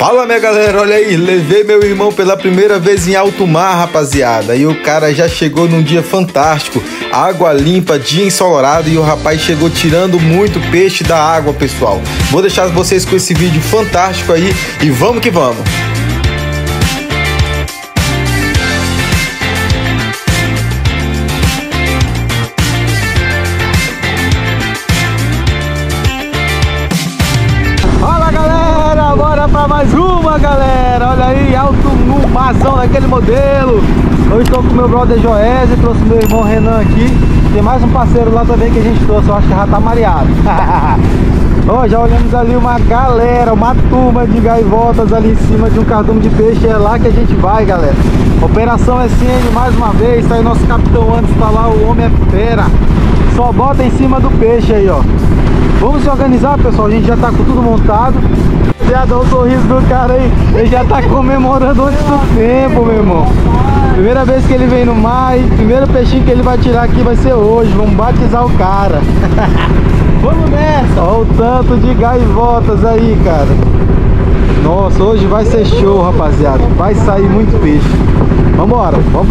Fala minha galera, olha aí, levei meu irmão pela primeira vez em alto mar, rapaziada. E o cara já chegou num dia fantástico, água limpa, dia ensolarado, e o rapaz chegou tirando muito peixe da água, pessoal. Vou deixar vocês com esse vídeo fantástico aí e vamos que vamos. Mais uma, galera, olha aí, alto no marzão daquele modelo. Eu estou com meu brother Joézinho, trouxe meu irmão Renan aqui. Tem mais um parceiro lá também que a gente trouxe, eu acho que já tá mareado. Ó, já olhamos ali uma galera, uma turma de gaivotas ali em cima de um cardume de peixe. É lá que a gente vai, galera. Operação SN mais uma vez, tá aí nosso capitão Anderson, tá lá, o homem é fera. Só bota em cima do peixe aí, ó. Vamos se organizar, pessoal, a gente já tá com tudo montado. Olha o sorriso do cara aí, ele já tá comemorando antes do tempo, meu irmão. Primeira vez que ele vem no mar e primeiro peixinho que ele vai tirar aqui vai ser hoje. Vamos batizar o cara. Vamos nessa! Olha o tanto de gaivotas aí, cara. Nossa, hoje vai ser show, rapaziada. Vai sair muito peixe. Vambora, vamos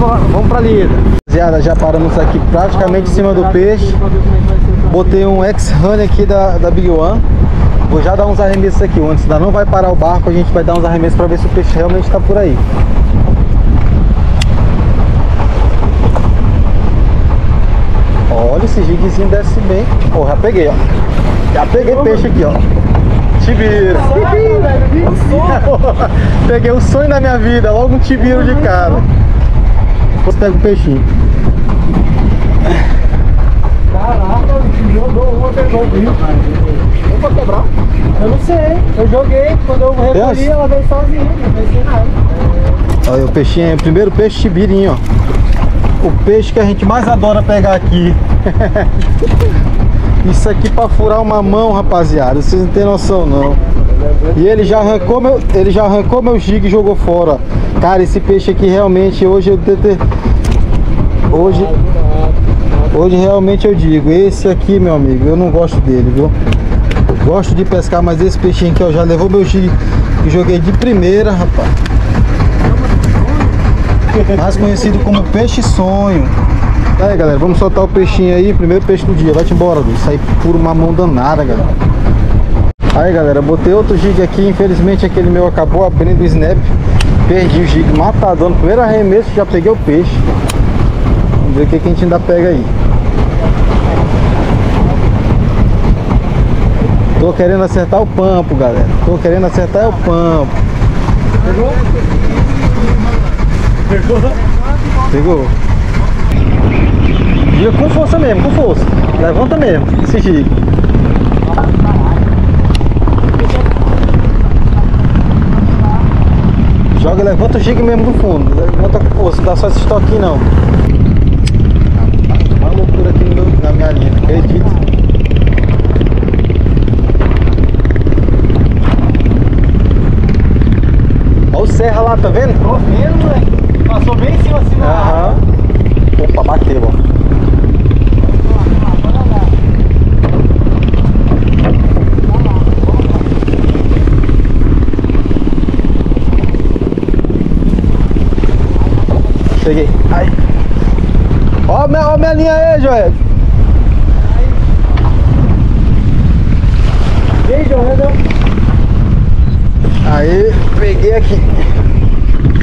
pra lida. Rapaziada, já paramos aqui praticamente em cima do peixe. Botei um ex-honey aqui da Big One. Vou já dar uns arremessos aqui, o Anderson não vai parar o barco, a gente vai dar uns arremessos para ver se o peixe realmente está por aí. Olha, esse jiguezinho desce bem. Ó, já peguei, ó. Já peguei peixe aqui, ó. Tibiro. Peguei o sonho da minha vida, logo um tibiro de cara. Depois pega o peixinho. Caraca, jogou uma, pegou o bicho. Pra quebrar? Eu não sei, eu joguei, quando eu recolhi ela veio sozinha, não pensei nada. Olha o peixinho, primeiro peixe tibirinho, ó. O peixe que a gente mais adora pegar aqui. Isso aqui pra furar uma mão, rapaziada, vocês não tem noção não. E ele já arrancou meu jig e jogou fora. Cara, esse peixe aqui realmente, hoje realmente eu digo, esse aqui, meu amigo, eu não gosto dele, viu? Gosto de pescar, mas esse peixinho aqui, ó, já levou meu jig e joguei de primeira, rapaz. Mais conhecido como peixe sonho. Aí, galera, vamos soltar o peixinho aí, primeiro peixe do dia. Vai-te embora, Luiz. Sai por uma mão danada, galera. Aí, galera, botei outro jig aqui, infelizmente aquele meu acabou abrindo o snap. Perdi o jig matadão, primeiro arremesso, já peguei o peixe. Vamos ver o que a gente ainda pega aí. Tô querendo acertar o pampo, galera. Tô querendo acertar o pampo. Pegou? Pegou? Pegou. E com força mesmo, com força. Levanta mesmo, esse jigue. Joga, levanta o jigue mesmo do fundo. Levanta com força, dá só esse toquinho não. Uma loucura aqui na minha linha, não acredito. Serra lá, tá vendo? Tô vendo, moleque. Passou bem em cima, assim, lá. Opa, bateu, ó. Cheguei. Ai. Ó minha linha aí, Joel. E aí, Joel? Aí, peguei aqui.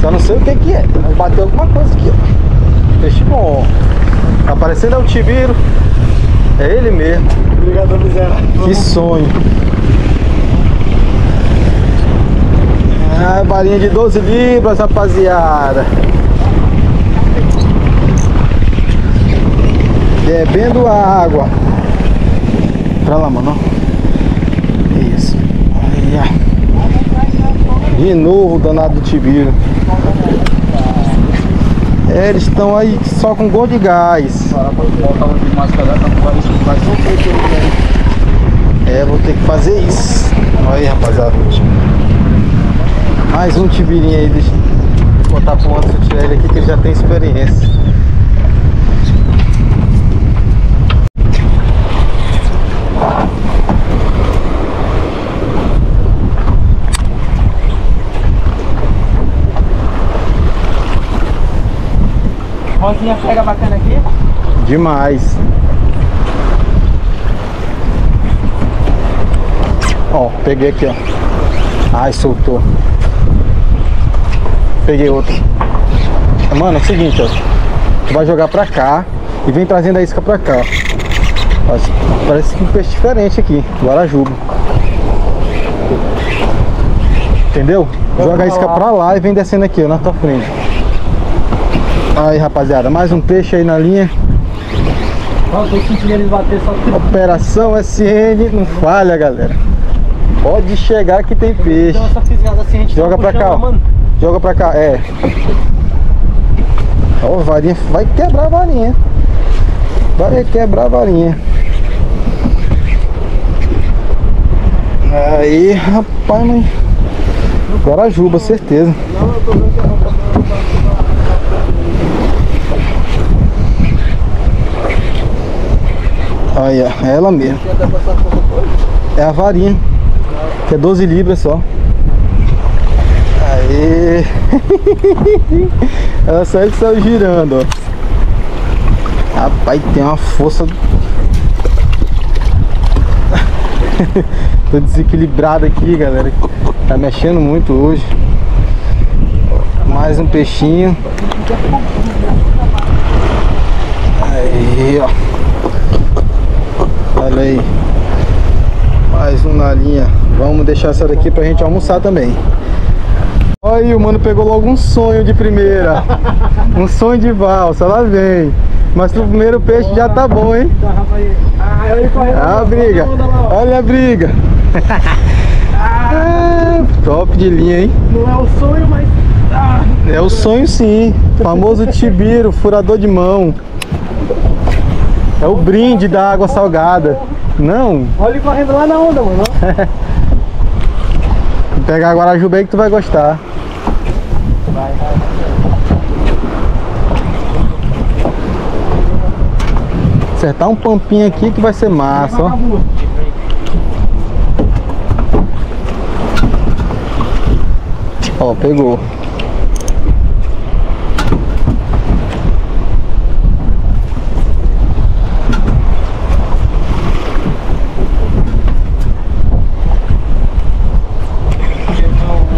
Só não sei o que é. Bateu alguma coisa aqui, ó. Peixe bom. Tá aparecendo é o tibiro. É ele mesmo. Obrigado, miserável. Que sonho. Ah, balinha de 12 libras, rapaziada. Bebendo a água. Pra lá, mano. Isso. Olha. De novo, danado do tibiro. É, eles estão aí só com gol de gás. É, vou ter que fazer isso. Olha aí, rapaziada. Mais um tibirinho aí. Deixa eu botar pro outro tirar ele aqui que ele já tem experiência. Rosinha pega bacana aqui? Demais. Ó, peguei aqui, ó. Ai, soltou. Peguei outro. Mano, é o seguinte, ó. Tu vai jogar pra cá e vem trazendo a isca pra cá, ó. Parece que um peixe diferente aqui. Guarajuba. Entendeu? Joga a isca pra lá e vem descendo aqui, ó, na tua frente. Aí, rapaziada, mais um peixe aí na linha. Mano, tô sentindo eles bater só aqui. Operação SN, não falha, galera. Pode chegar que tem peixe. Então, essa fisgada assim, a gente joga pra cá, ó. Mano. Joga pra cá, é. Ó, varinha, vai quebrar a varinha. Vai quebrar a varinha. Aí, rapaz, mãe. Guarajuba, certeza. Não, eu tô vendo que é uma... Aí, ó, é ela mesmo. É a varinha. Que é 12 libras só. Aê! Ela saiu que saiu girando, ó. Rapaz, tem uma força. Tô desequilibrado aqui, galera. Tá mexendo muito hoje. Mais um peixinho. Aí, ó. Olha aí. Mais um na linha. Vamos deixar essa daqui pra gente almoçar também. Aí, o mano pegou logo um sonho de primeira. Um sonho de valsa, lá vem. Mas o primeiro peixe já tá bom, hein? Ah, a briga. Olha a briga. Ah, top de linha, hein? Não é o sonho, mas... Ah. É o sonho, sim. O famoso tibiro, furador de mão. É o brinde da água salgada. Não. Olha ele correndo lá na onda, mano. Vou pegar a guarajuba aí que tu vai gostar. Vai, vai. Acertar um pampinho aqui que vai ser massa, ó. Ó, pegou.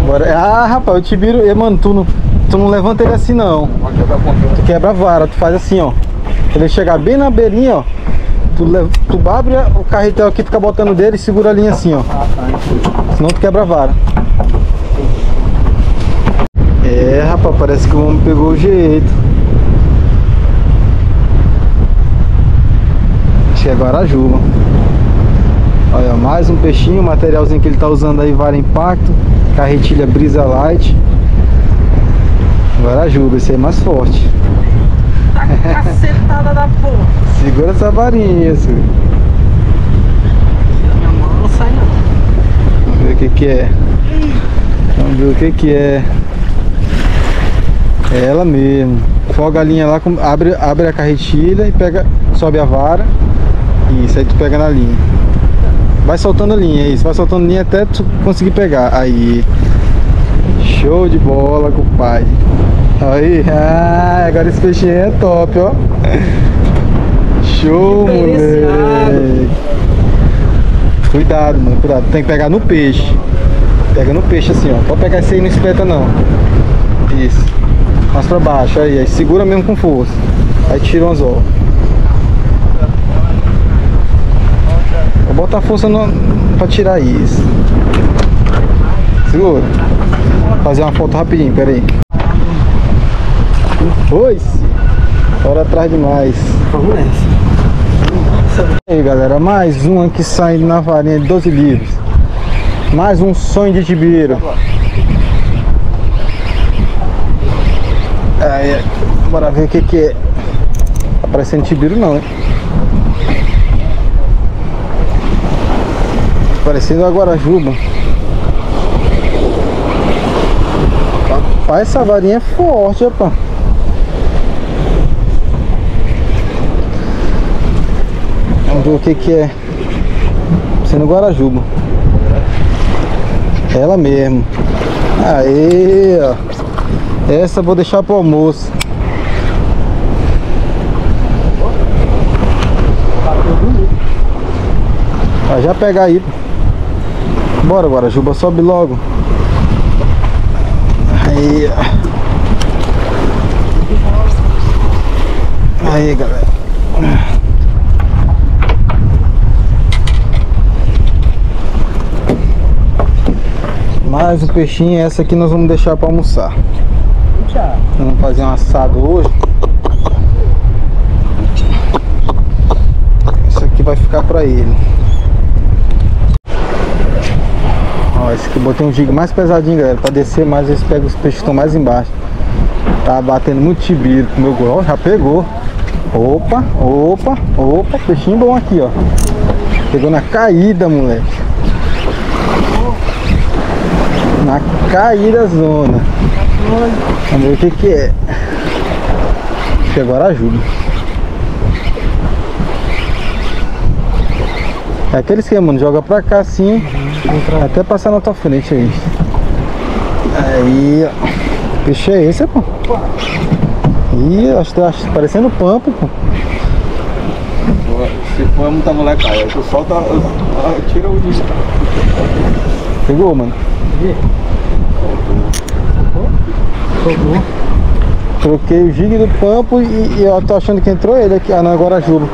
Bora. Ah, rapaz, eu te viro. E, mano, tu não levanta ele assim, não. Tu quebra a vara, tu faz assim, ó. Ele chegar bem na beirinha, ó. Tu abre o carretel aqui, fica botando dele e segura a linha assim, ó. Senão tu quebra a vara. É, rapaz, parece que o homem pegou o jeito. Acho que é guarajuba. Olha, mais um peixinho, o materialzinho que ele tá usando aí, vara impacto, carretilha brisa light. Guarajuba, esse aí é mais forte. Tá cacetada da porra. Segura essa varinha, senhor. Minha mão não sai, não. Vamos ver o que que é. Vamos ver o que que é. É ela mesmo. Folga a linha lá, abre a carretilha e pega, sobe a vara. Isso, aí tu pega na linha. Vai soltando a linha, isso. Vai soltando linha até tu conseguir pegar. Aí. Show de bola, compadre. Aí. Ah, agora esse peixinho é top, ó. Show, moleque. Cuidado, mano. Cuidado. Tem que pegar no peixe. Pega no peixe assim, ó. Pode pegar esse aí, não espeta, não. Isso. Mais pra baixo, aí segura mesmo com força. Aí tira o anzol. Vou botar força no... pra tirar isso. Segura. Vou fazer uma foto rapidinho, pera aí. Pois! Bora atrás demais. Vamos nessa. E aí, galera, mais um aqui saindo na varinha de 12 livros. Mais um sonho de tibiro. Aí, bora ver o que que é. Tá parecendo tibiro não, hein? Tá parecendo a guarajuba. Rapaz, essa varinha é forte, rapaz. Vamos ver o que que é. Sendo guarajuba. Ela mesmo. Aê, ó. Essa eu vou deixar pro almoço. Já já pega aí. Bora, Guarajuba, sobe logo. Aí, aí, galera. Mais um peixinho. Essa aqui nós vamos deixar para almoçar. Vamos fazer um assado hoje. Isso aqui vai ficar para ele. Ó, esse aqui botei um jig mais pesadinho, galera, para descer mais. Eles pegam os peixes que estão mais embaixo. Tá batendo muito tibiro com o meu goró. Já pegou. Opa, opa, opa. Peixinho bom aqui, ó. Pegou na caída, moleque. Na caída zona. Vamos ver o que que é. Acho que agora ajuda. É aquele esquema, mano. Joga pra cá assim. Até passar na tua frente aí. Aí, ó. Peixe é esse, pô. Ih, acho que tá parecendo pampo, pô. Se for muita molecada, aí tu solta, tira o disco. Pegou, mano. Soltou. Troquei o jig do pampo e eu tô achando que entrou ele aqui. Ah, não, agora Juba.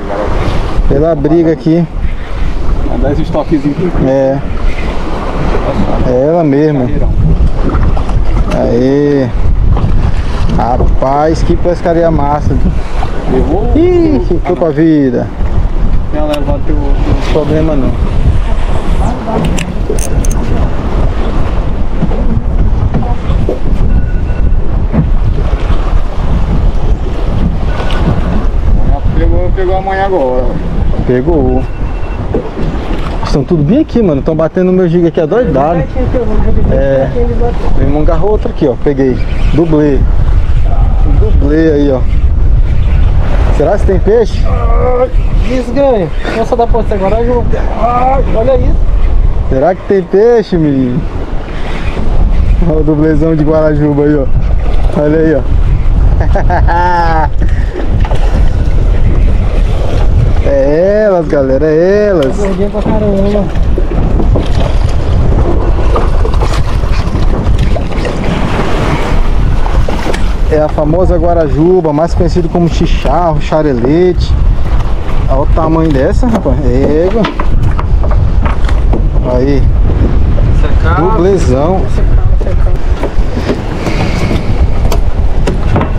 Pela briga aqui. Mandar esses toquezinhos aqui. É. É ela mesma. Aê. Rapaz, que pescaria massa. Levou? Ih, ficou com a vida. Não levou teu problema, não. Pegou amanhã agora. Pegou. Estão tudo bem aqui, mano. Estão batendo no meu jig aqui adoidado. É. Meu irmão agarrou outro aqui, ó. Peguei. Dublê. Dublê aí, ó. Será que tem peixe? Desganho. Essa da posta agora ajuda. Olha isso. Será que tem peixe, menino? Olha o dublezão de Guarajuba aí, ó. Olha aí, ó. É elas, galera, é elas. Gordinha pra caramba. É a famosa Guarajuba, mais conhecida como chicharro, charelete. Olha o tamanho dessa, rapaz. Égua. Aí. Dublezão.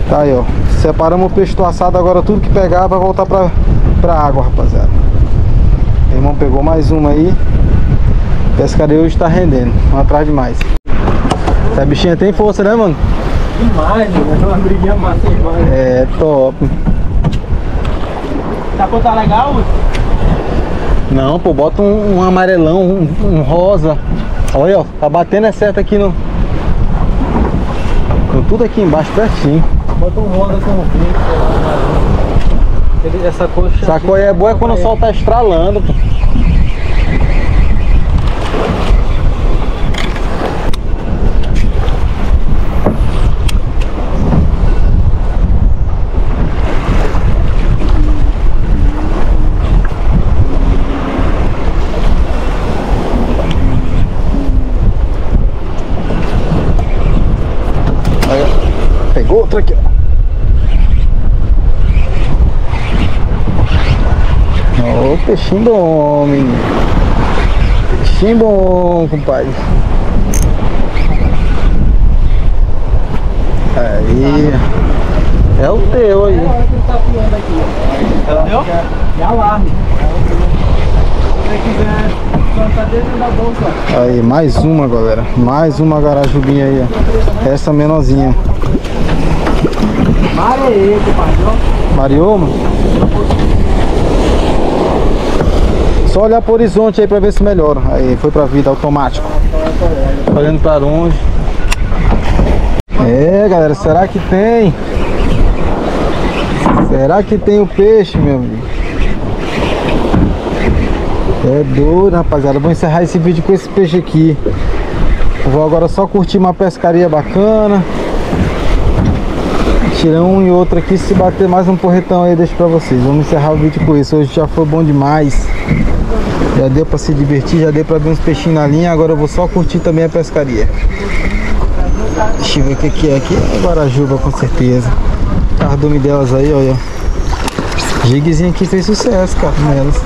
Tá aí, ó. Separamos o peixe do assado agora, tudo que pegar vai voltar pra água, rapaziada. Meu irmão pegou mais uma aí. Pescaria hoje tá rendendo. Vamos atrás demais. Essa bichinha tem força, né, mano? Demais, mano. É uma briguinha massa demais. É, top. Tá pra tá legal? Não, pô, bota um amarelão, um rosa. Olha, ó, tá batendo é certo aqui no... Com tudo aqui embaixo, pertinho. Bota um rosa com um frio. Essa cor é boa, é quando o sol tá estralando, pô. Aí, pegou outra aqui, ó. Ô, peixinho bom, menino. Peixinho bom, compadre. Aí. É o teu aí. É a hora que ele tá pulando aqui. Entendeu? E alarme. Se você quiser plantar dentro da bolsa. Aí, mais uma, galera. Mais uma garajubinha aí, ó. Essa menorzinha. Mareê, compadre. Mareou, mano? Só olhar pro horizonte aí pra ver se melhora. Aí foi pra vida, automático. Olhando pra longe. É, galera, será que tem? Será que tem o peixe, meu amigo? É doido, rapaziada. Vou encerrar esse vídeo com esse peixe aqui. Vou agora só curtir uma pescaria bacana. Tirar um e outro aqui. Se bater mais um porretão aí, deixo pra vocês. Vamos encerrar o vídeo com isso. Hoje já foi bom demais. Já deu pra se divertir, já deu pra ver uns peixinhos na linha. Agora eu vou só curtir também a pescaria. Deixa eu ver o que é aqui. É guarajuba, com certeza. O cardume delas aí, olha. Jiguezinho aqui fez sucesso, cara, nelas.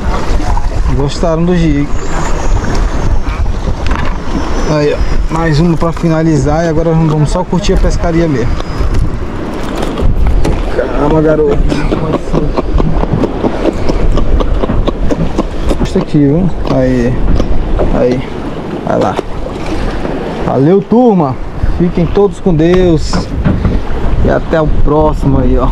Gostaram do jig. Aí, ó. Mais uma pra finalizar. E agora vamos só curtir a pescaria mesmo. Calma, garoto. Aqui, viu? Aí, vai lá. Valeu, turma. Fiquem todos com Deus. E até o próximo aí, ó.